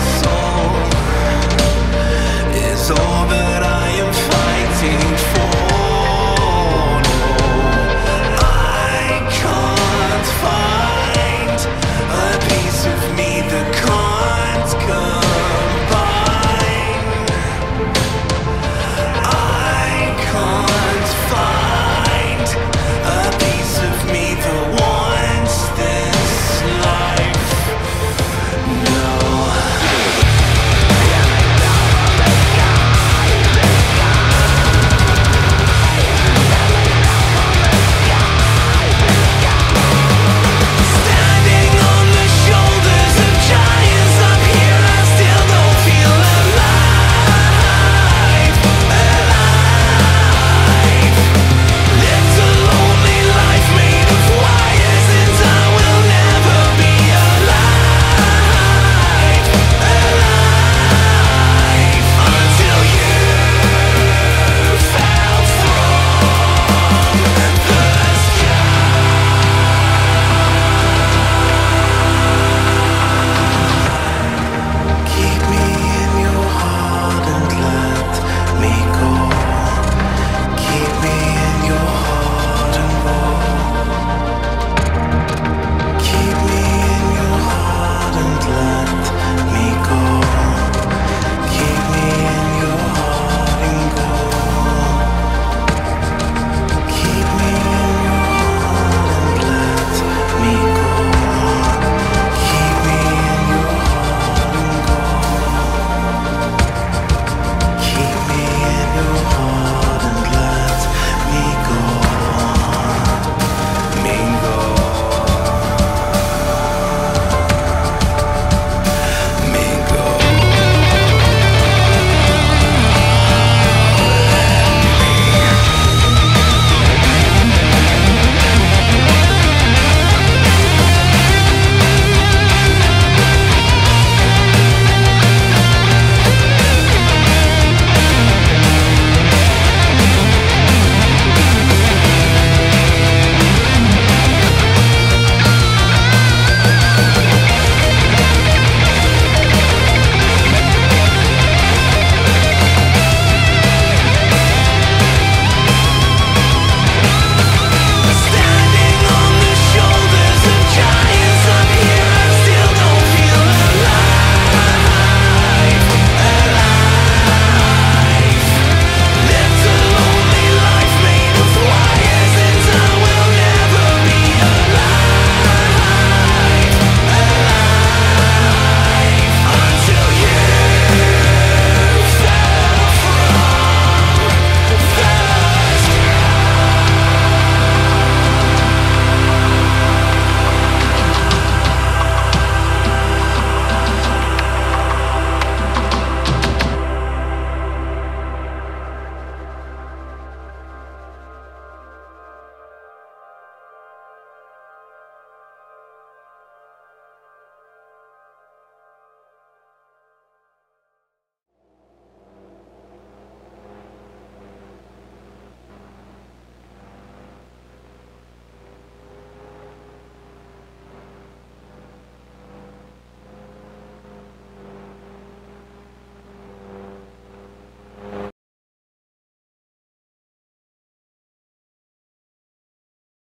so